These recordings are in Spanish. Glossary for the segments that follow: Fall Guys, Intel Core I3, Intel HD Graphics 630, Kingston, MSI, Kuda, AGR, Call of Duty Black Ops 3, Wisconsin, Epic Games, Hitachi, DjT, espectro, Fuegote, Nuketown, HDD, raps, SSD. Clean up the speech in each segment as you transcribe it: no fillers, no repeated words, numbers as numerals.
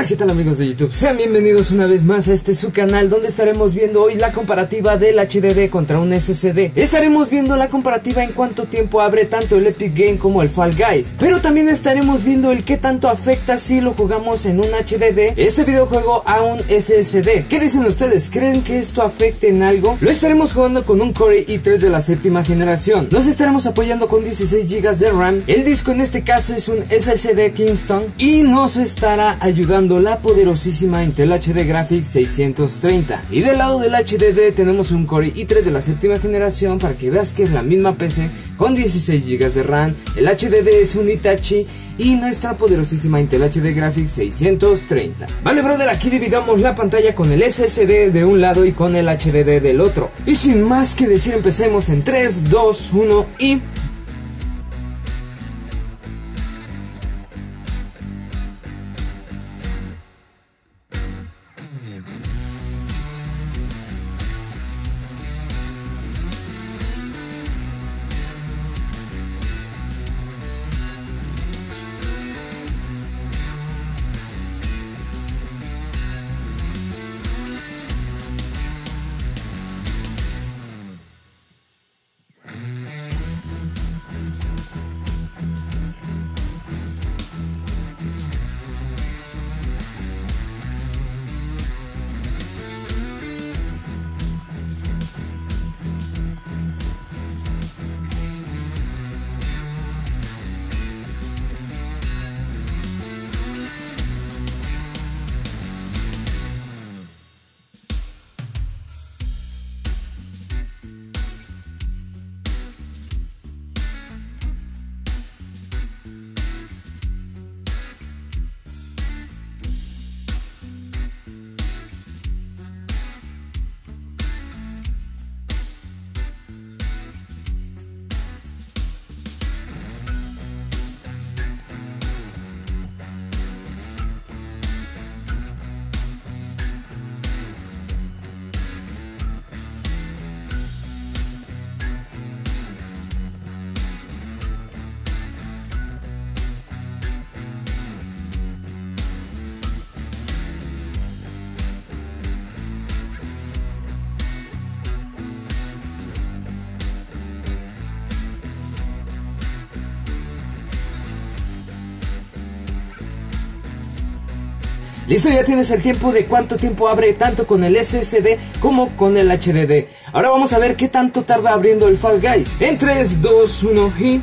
Hola, ¿qué tal amigos de YouTube? Sean bienvenidos una vez más a este su canal, donde estaremos viendo hoy la comparativa del HDD contra un SSD. Estaremos viendo la comparativa en cuánto tiempo abre tanto el Epic Game como el Fall Guys, pero también estaremos viendo el qué tanto afecta si lo jugamos en un HDD, este videojuego, a un SSD. ¿Qué dicen ustedes? ¿Creen que esto afecte en algo? Lo estaremos jugando con un Core i3 de la séptima generación. Nos estaremos apoyando con 16 GB de RAM. El disco en este caso es un SSD Kingston y nos estará ayudando la poderosísima Intel HD Graphics 630. Y del lado del HDD tenemos un Core i3 de la séptima generación, para que veas que es la misma PC, con 16 GB de RAM. El HDD es un Hitachi y nuestra poderosísima Intel HD Graphics 630. Vale, brother, aquí dividamos la pantalla con el SSD de un lado y con el HDD del otro. Y sin más que decir, empecemos en 3, 2, 1 y... Listo, ya tienes el tiempo de cuánto tiempo abre tanto con el SSD como con el HDD. Ahora vamos a ver qué tanto tarda abriendo el Fall Guys. En 3, 2, 1 y...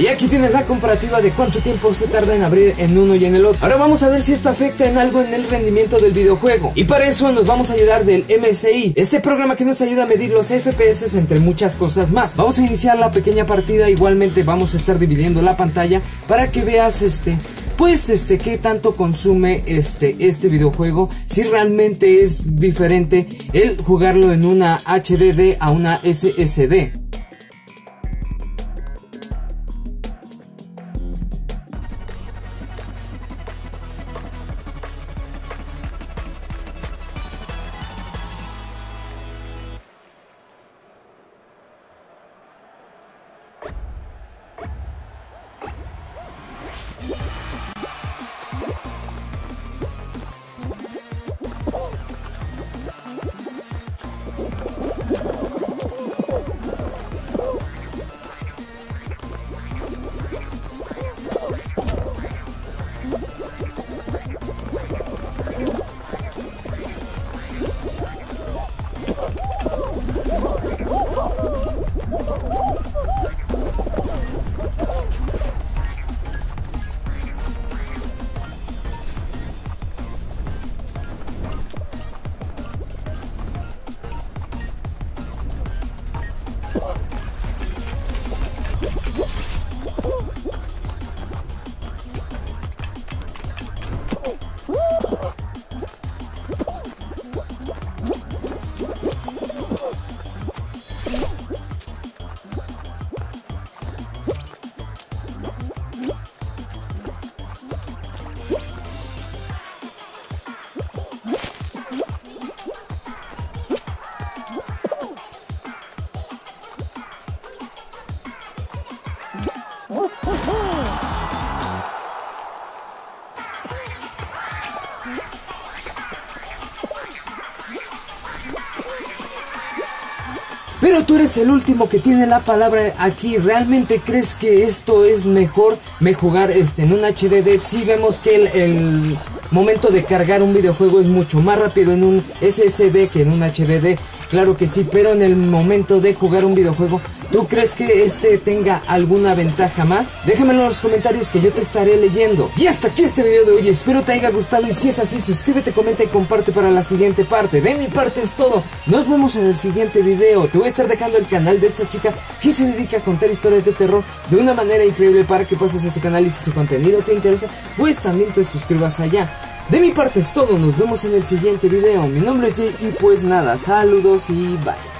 Y aquí tienes la comparativa de cuánto tiempo se tarda en abrir en uno y en el otro. Ahora vamos a ver si esto afecta en algo en el rendimiento del videojuego, y para eso nos vamos a ayudar del MSI, este programa que nos ayuda a medir los FPS entre muchas cosas más. Vamos a iniciar la pequeña partida, igualmente vamos a estar dividiendo la pantalla para que veas qué tanto consume este videojuego, si realmente es diferente el jugarlo en una HDD a una SSD. Pero tú eres el último que tiene la palabra aquí. ¿Realmente crees que esto es mejor jugar en un HDD? Si vemos que el momento de cargar un videojuego es mucho más rápido en un SSD que en un HDD. Claro que sí, pero en el momento de jugar un videojuego, ¿tú crees que tenga alguna ventaja más? Déjamelo en los comentarios que yo te estaré leyendo. Y hasta aquí este video de hoy, espero te haya gustado, y si es así, suscríbete, comenta y comparte para la siguiente parte. De mi parte es todo, nos vemos en el siguiente video. Te voy a estar dejando el canal de esta chica que se dedica a contar historias de terror de una manera increíble para que pases a su canal, y si su contenido te interesa, pues también te suscribas allá. De mi parte es todo, nos vemos en el siguiente video. Mi nombre es Jay y pues nada, saludos y bye.